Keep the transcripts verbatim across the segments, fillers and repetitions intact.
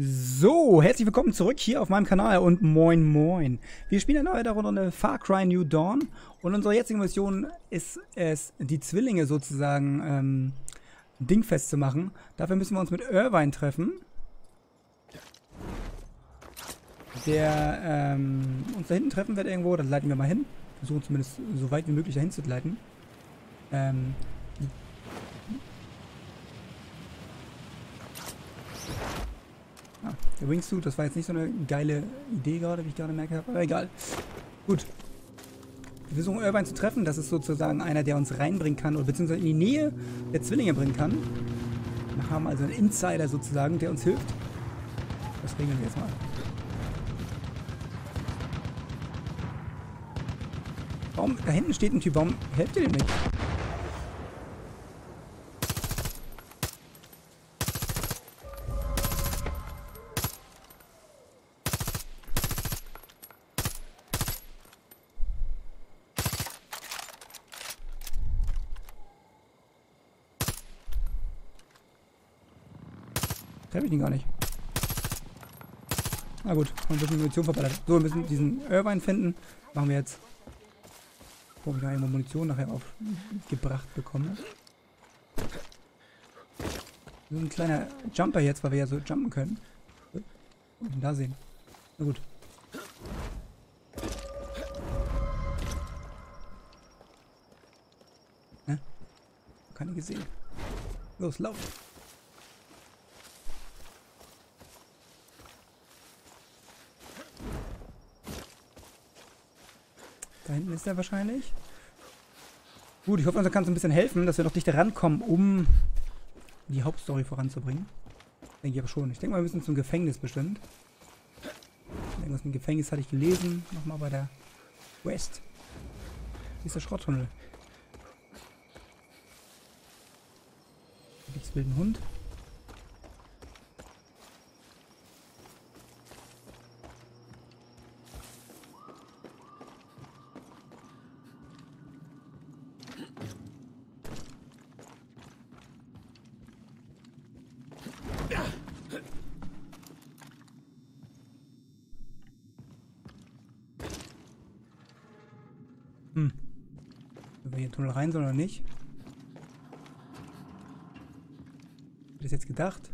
So, herzlich willkommen zurück hier auf meinem Kanal und moin moin. Wir spielen eine neue Runde Far Cry New Dawn und unsere jetzige Mission ist es, die Zwillinge sozusagen ähm, dingfest zu machen. Dafür müssen wir uns mit Irwin treffen, der ähm, uns da hinten treffen wird irgendwo. Das leiten wir mal hin, versuchen zumindest so weit wie möglich dahin zu leiten. Ähm, Ah, der Wingsuit, das war jetzt nicht so eine geile Idee gerade, wie ich gerade merke, aber egal. Gut. Wir versuchen Irwin zu treffen, das ist sozusagen einer, der uns reinbringen kann, oder beziehungsweise in die Nähe der Zwillinge bringen kann. Wir haben also einen Insider sozusagen, der uns hilft. Das regeln wir jetzt mal. Warum, da hinten steht ein Typ, warum helft ihr dem nicht? Treffe ich den gar nicht. Na gut, haben ein bisschen Munition verballert. So, wir müssen diesen Irwin finden. Machen wir jetzt. Wo ich da immer Munition nachher aufgebracht bekomme. So ein kleiner Jumper jetzt, weil wir ja so jumpen können. Und da sehen. Na gut. Ne? Keine gesehen. Los, lauf! Da hinten ist er wahrscheinlich. Gut, ich hoffe, uns kann es ein bisschen helfen, dass wir noch dichter rankommen, um die Hauptstory voranzubringen. Denke ich aber schon. Ich denke mal, wir müssen zum Gefängnis bestimmt. Irgendwas mit dem Gefängnis hatte ich gelesen. Nochmal bei der West. Hier ist der Schrotttunnel. Da gibt es wilden Hund. Hm. Wenn wir hier in den Tunnel rein sollen oder nicht? Hab ich das jetzt gedacht?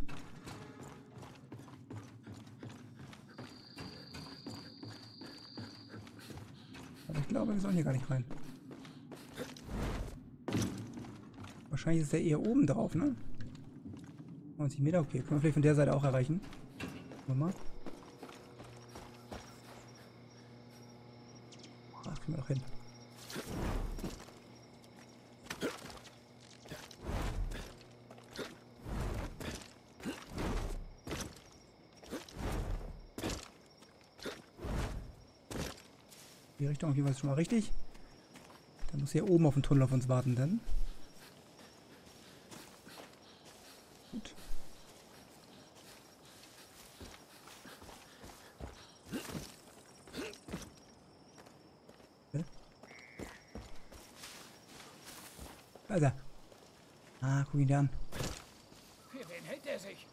Aber ich glaube, wir sollen hier gar nicht rein. Wahrscheinlich ist der eher oben drauf, ne? neunzig Meter, okay. Können wir vielleicht von der Seite auch erreichen. Schauen wir mal. Ach, können wir doch hin. Die Richtung auf jeden Fall ist schon mal richtig. Da muss hier oben auf den Tunnel auf uns warten, denn. Gut. Okay. Also. Ah, guck ihn dir an. Für wen hält er sich?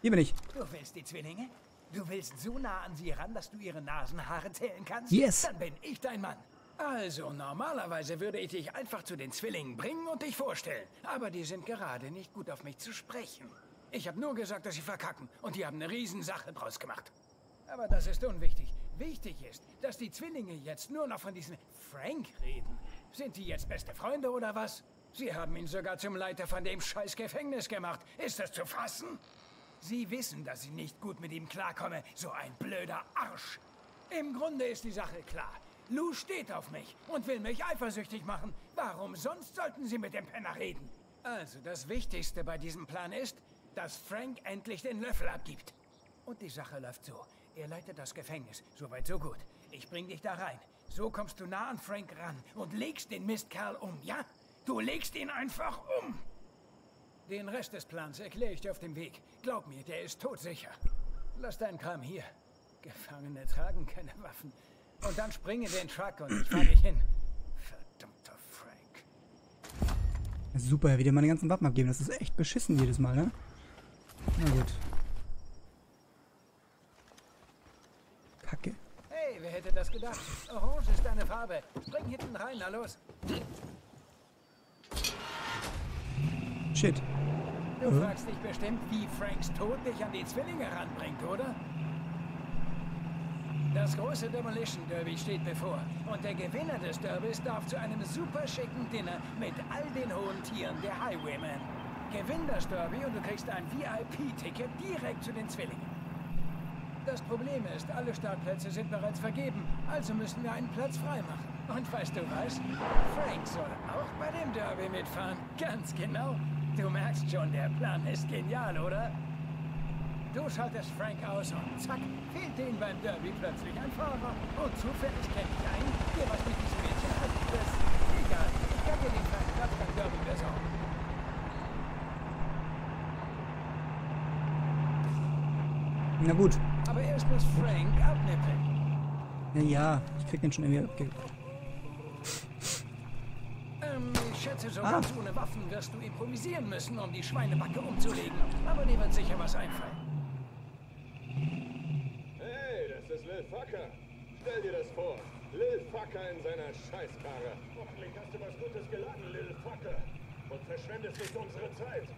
Hier bin ich. Du willst die Zwillinge? Du willst so nah an sie ran, dass du ihre Nasenhaare zählen kannst? Yes. Dann bin ich dein Mann. Also, normalerweise würde ich dich einfach zu den Zwillingen bringen und dich vorstellen. Aber die sind gerade nicht gut auf mich zu sprechen. Ich habe nur gesagt, dass sie verkacken. Und die haben eine Riesensache draus gemacht. Aber das ist unwichtig. Wichtig ist, dass die Zwillinge jetzt nur noch von diesem Frank reden. Sind die jetzt beste Freunde oder was? Sie haben ihn sogar zum Leiter von dem scheiß Gefängnis gemacht. Ist das zu fassen? Sie wissen, dass ich nicht gut mit ihm klarkomme. So ein blöder Arsch. Im Grunde ist die Sache klar. Lou steht auf mich und will mich eifersüchtig machen. Warum sonst sollten Sie mit dem Penner reden? Also, das Wichtigste bei diesem Plan ist, dass Frank endlich den Löffel abgibt. Und die Sache läuft so. Er leitet das Gefängnis. Soweit, so gut. Ich bring dich da rein. So kommst du nah an Frank ran und legst den Mistkerl um, ja? Du legst ihn einfach um. Den Rest des Plans erkläre ich dir auf dem Weg. Glaub mir, der ist todsicher. Lass deinen Kram hier. Gefangene tragen keine Waffen. Und dann spring in den Truck und ich fahr dich hin. Verdammter Frank. Super, wie der meine ganzen Waffen abgeben. Das ist echt beschissen jedes Mal, ne? Na gut. das gedacht. Orange ist deine Farbe. Spring hinten rein, na los. Shit. Du hm? fragst dich bestimmt, wie Franks Tod dich an die Zwillinge ranbringt, oder? Das große Demolition Derby steht bevor. Und der Gewinner des Derbys darf zu einem super schicken Dinner mit all den hohen Tieren der Highwaymen. Gewinn das Derby und du kriegst ein V I P-Ticket direkt zu den Zwillingen. Das Problem ist, alle Startplätze sind bereits vergeben, also müssen wir einen Platz freimachen. Und weißt du was? Frank soll auch bei dem Derby mitfahren. Ganz genau. Du merkst schon, der Plan ist genial, oder? Du schaltest Frank aus und zack, fehlt denen beim Derby plötzlich ein Fahrer. Und zufällig kennt ich einen, der was mit diesem Mädchen hat. Egal, ich kann dir den kleinen Platz beim Derby besorgen. Na gut. Aber erst muss Frank abnippeln. Ja, ich krieg den schon irgendwie abgekriegt. Ähm, ich schätze, so ah. ganz ohne Waffen wirst du improvisieren müssen, um die Schweinebacke umzulegen. Aber dir wird sicher was einfallen. Hey, das ist Lil Fucker. Stell dir das vor. Lil Fucker in seiner Scheißkarre. Hoffentlich hast du was Gutes geladen, Lil Fucker. Und verschwendest nicht unsere Zeit.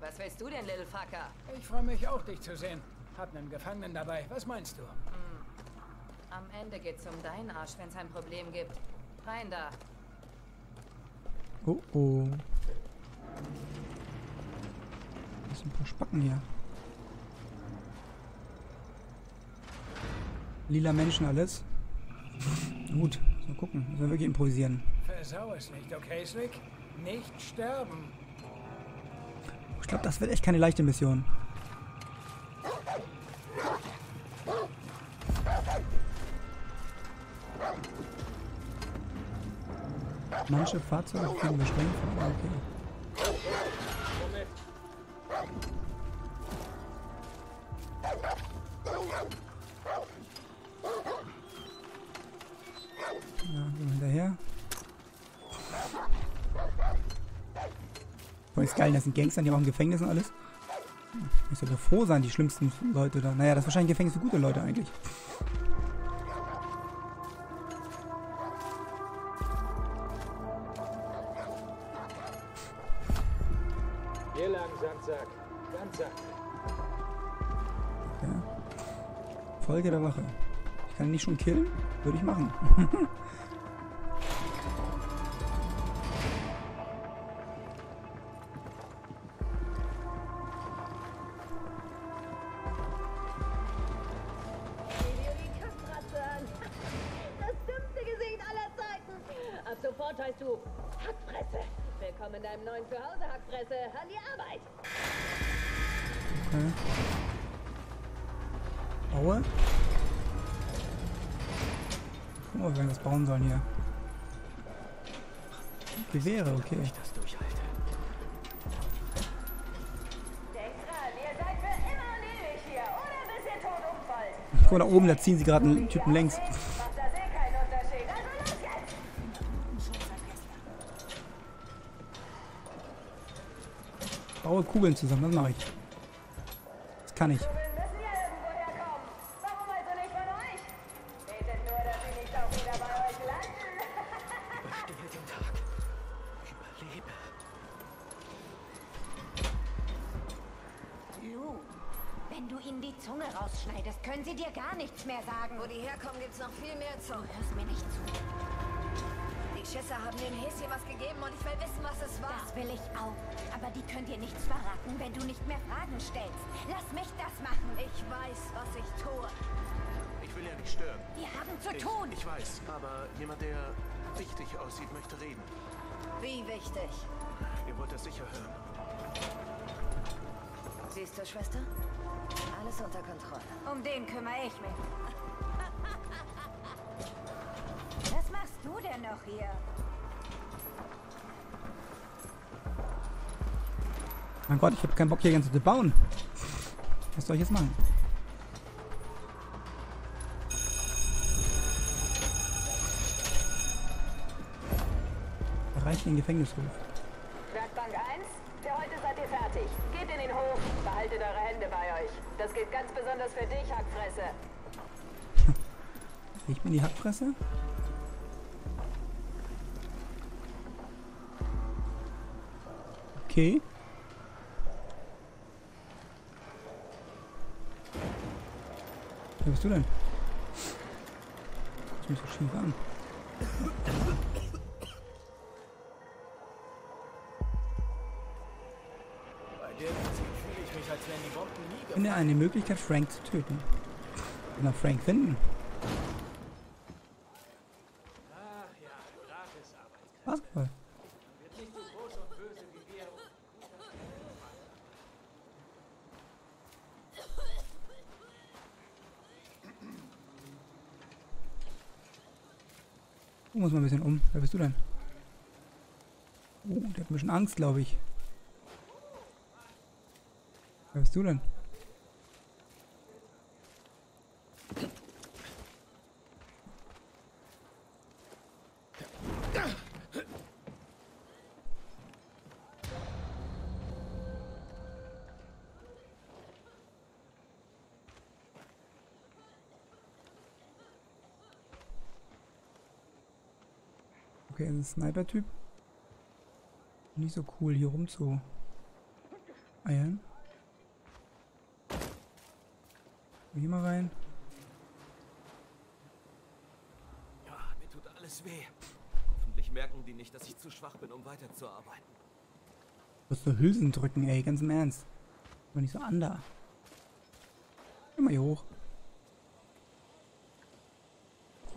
Was willst du denn, Little Fucker? Ich freue mich auch, dich zu sehen. Hab einen Gefangenen dabei. Was meinst du? Hm. Am Ende geht's um deinen Arsch, wenn's ein Problem gibt. Rein da. Oh oh. Das sind ein paar Spacken hier. Lila Menschen alles. Gut, mal gucken. Müssen wir wirklich improvisieren. Versau es nicht, okay, Slick? Nicht sterben. Ich glaube, das wird echt keine leichte Mission. Manche Fahrzeuge kriegen beschränkt. Okay. Ja, so hinterher. Das ist geil, das sind Gangster, die haben auch im Gefängnis und alles. Ich sollte froh sein, die schlimmsten Leute da. Naja, das ist wahrscheinlich Gefängnis so gute Leute eigentlich. Hier lang, Sandsack. Sandsack. Okay. Folge der Wache. Ich kann ihn nicht schon killen? Würde ich machen. Gucken wir, wenn wir das bauen sollen hier. Gewehre, okay. Ich das durchhalte. Denkt dran, ihr seid für immer und ewig hier, oder bis ihr tot umfallt. Guck mal, da oben, da ziehen sie gerade einen Typen längs. Baue Kugeln zusammen, das mache ich. Das kann ich. Siehst du, Schwester? Alles unter Kontrolle. Um den kümmere ich mich. Was machst du denn noch hier? Mein Gott, ich habe keinen Bock hier ganz zu bauen. Was soll ich jetzt machen? Erreicht den Gefängnishof. Werkbank eins, für heute seid ihr fertig. fertig. Geht in den Hof, behaltet eure Hände bei euch. Das gilt ganz besonders für dich, Hackfresse. Riecht man die Hackfresse? Okay. Wer bist du denn? Das ist so schief an. Finde eine Möglichkeit, Frank zu töten. Kann er Frank finden? Was? Du musst mal ein bisschen um. Wer bist du denn? Oh, der hat ein bisschen Angst, glaube ich. Wer bist du denn? Okay, ein Sniper-Typ. Nicht so cool, hier rum zu eiern. Hier mal rein. Ja, mir tut alles weh. Hoffentlich merken die nicht, dass ich zu schwach bin, um weiterzuarbeiten. Was für Hülsen drücken, ey, ganz im Ernst. Aber nicht so ander. Geh mal hier hoch.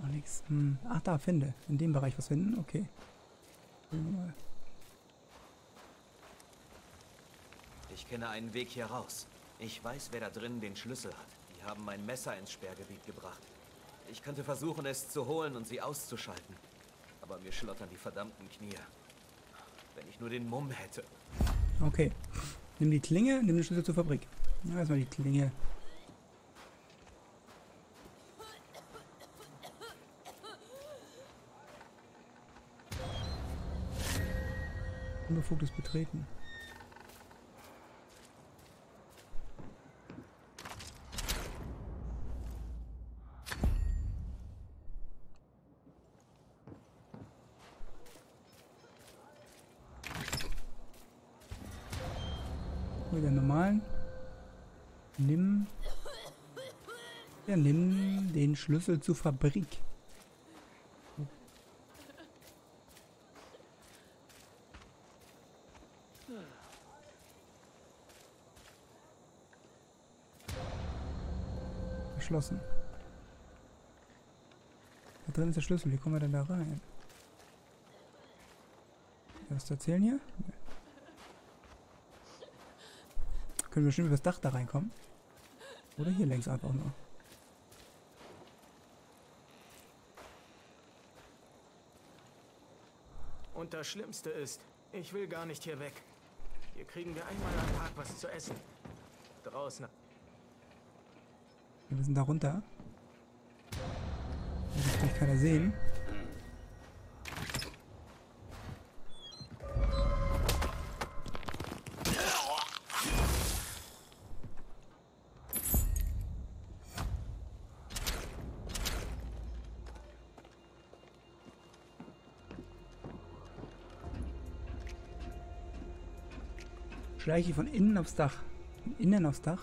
Noch nichts. Hm. Ach, da, finde. In dem Bereich was finden? Okay. Ich kenne einen Weg hier raus. Ich weiß, wer da drin den Schlüssel hat. Die haben mein Messer ins Sperrgebiet gebracht. Ich könnte versuchen, es zu holen und sie auszuschalten. Aber mir schlottern die verdammten Knie. Wenn ich nur den Mumm hätte. Okay. Nimm die Klinge, nimm den Schlüssel zur Fabrik. Ja, erstmal die Klinge. Unbefugtes Betreten. Mit der normalen. Nimm. Ja, nimm den Schlüssel zur Fabrik. Geschlossen. Da drin ist der Schlüssel. Wie kommen wir denn da rein? Was zu erzählen hier? Nee. Können wir bestimmt übers Dach da reinkommen? Oder hier längs einfach nur. Und das Schlimmste ist, ich will gar nicht hier weg. Hier kriegen wir einmal am Tag was zu essen. Draußen. Wir sind da runter. Das kann keiner sehen. Schleiche von innen aufs Dach. Von innen aufs Dach.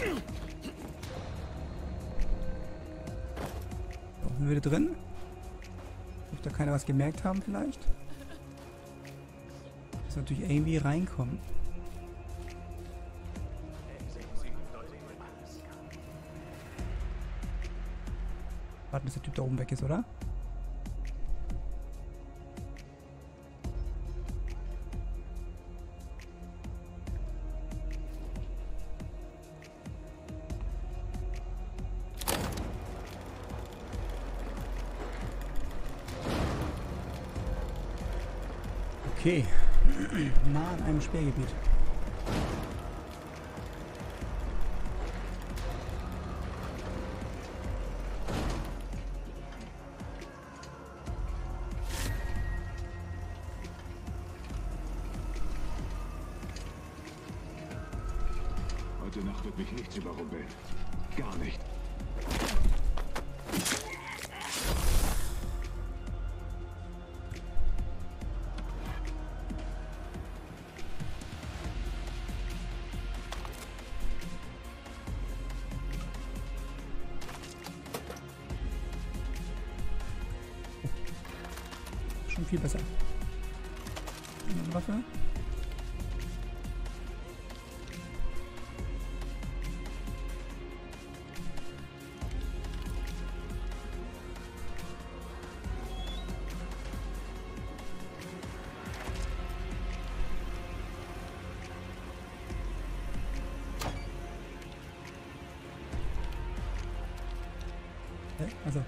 So, sind wir wieder drin? Ob da keiner was gemerkt haben vielleicht? Natürlich irgendwie reinkommen. Warten, bis der Typ da oben weg ist, oder? Okay. Nah an einem Sperrgebiet. Heute Nacht wird mich nichts überrumpeln. Gar nicht. Viel besser. Waffe. Also.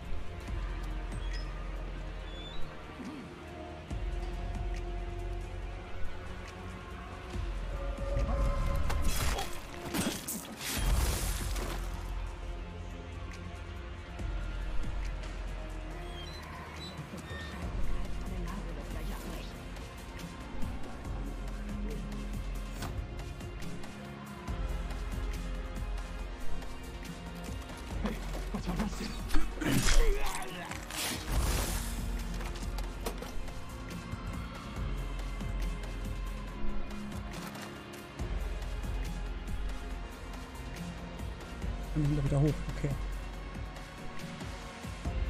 Wieder hoch, okay.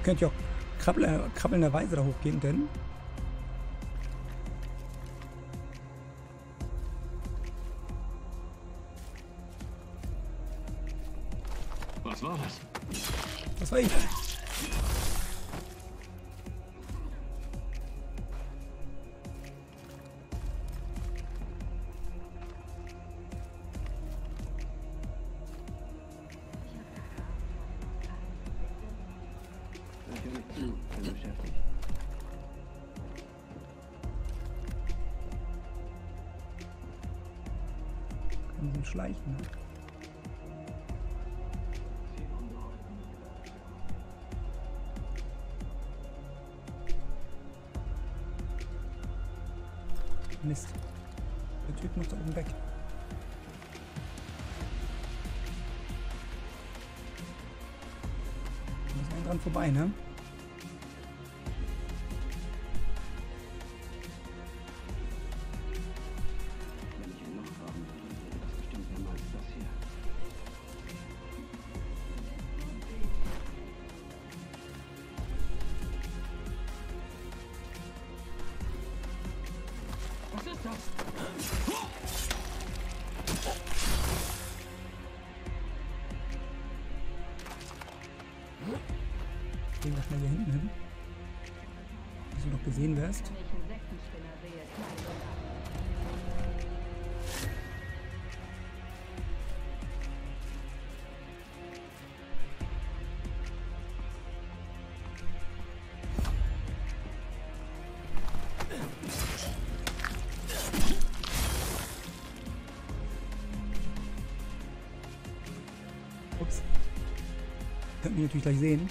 Könnte ich auch krabbel, krabbelnderweise da hochgehen, denn was war das? Was war ich? Schleichen. Mist. Der Typ muss da oben weg. Da muss einen dran vorbei, ne? Gehen wir schnell hier hinten hin. Dass du noch gesehen wirst. Ups. Könnt ihr natürlich gleich sehen.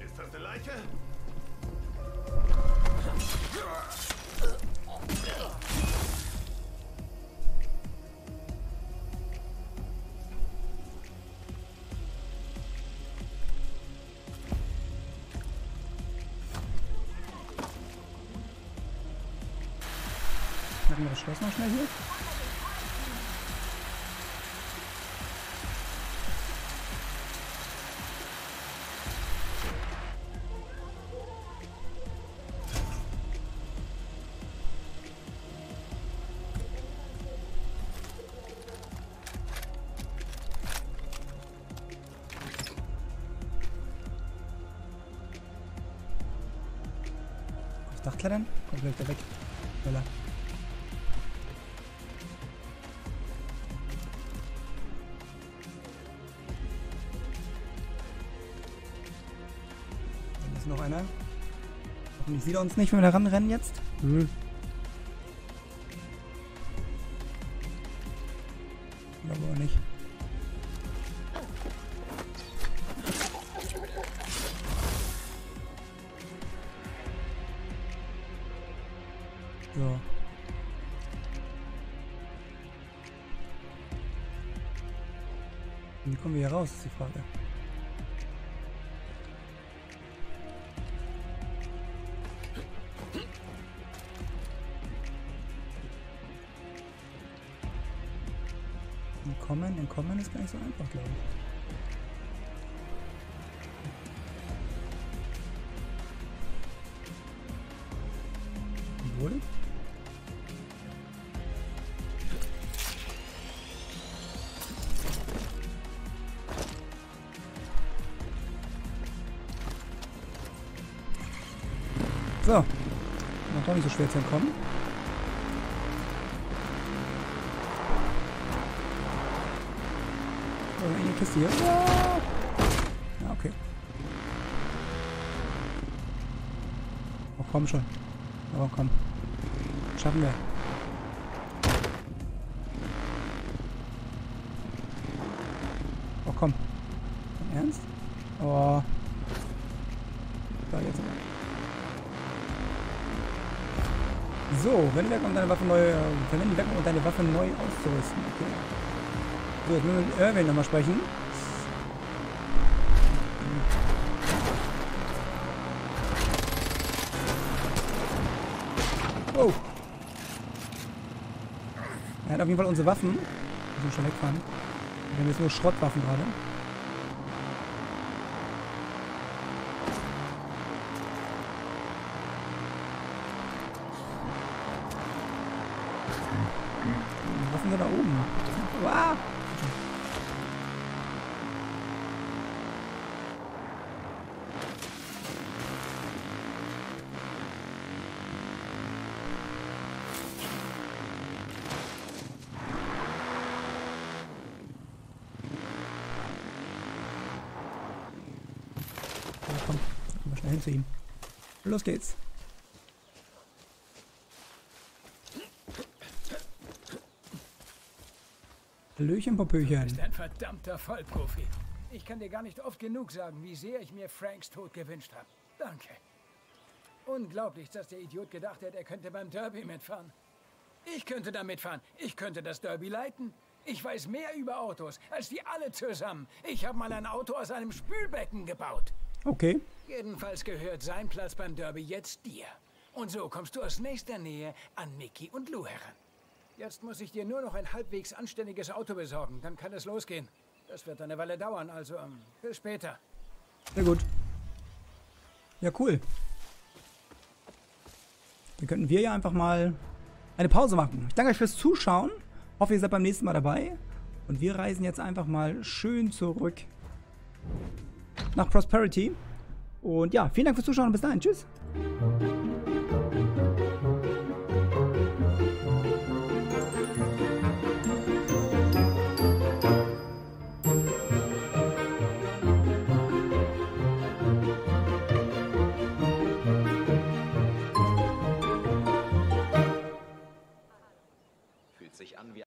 Ist das eine Leiche? Machen wir das Schloss noch schnell hier. Dachtlern. Komm gleich da weg. Schneller. Dann ist noch einer. Hoffentlich sieht er uns nicht, wenn wir da ranrennen jetzt. Mhm. Aber auch nicht. So. Wie kommen wir hier raus, ist die Frage. Entkommen, entkommen ist gar nicht so einfach, glaube ich. So, macht doch nicht so schwer zu entkommen. So, eine enge Kiste hier. Ja, okay. Oh, komm schon. Oh, komm. Schaffen wir. Oh, komm. Im Ernst? Oh. Da jetzt. So, wenn wir kommen, deine Waffe neu, verwenden wir um deine Waffe neu auszurüsten. Okay. So, jetzt müssen wir mit Irwin nochmal sprechen. Oh! Er hat auf jeden Fall unsere Waffen. Wir müssen schon wegfahren. Wir haben jetzt nur Schrottwaffen gerade. Waffen sind da oben. Wow. Ja, komm, komm mal schnell hin zu ihm. Los geht's. Hallöchen, Popöchen. Du bist ein verdammter Vollprofi. Ich kann dir gar nicht oft genug sagen, wie sehr ich mir Franks Tod gewünscht habe. Danke. Unglaublich, dass der Idiot gedacht hat, er könnte beim Derby mitfahren. Ich könnte da mitfahren. Ich könnte das Derby leiten. Ich weiß mehr über Autos, als die alle zusammen. Ich habe mal ein Auto aus einem Spülbecken gebaut. Okay. Jedenfalls gehört sein Platz beim Derby jetzt dir. Und so kommst du aus nächster Nähe an Mickey und Lou heran. Jetzt muss ich dir nur noch ein halbwegs anständiges Auto besorgen, dann kann es losgehen. Das wird eine Weile dauern, also ähm, bis später. Sehr gut. Ja, cool. Dann könnten wir ja einfach mal eine Pause machen. Ich danke euch fürs Zuschauen. Hoffe, ihr seid beim nächsten Mal dabei. Und wir reisen jetzt einfach mal schön zurück nach Prosperity. Und ja, vielen Dank fürs Zuschauen und bis dahin. Tschüss.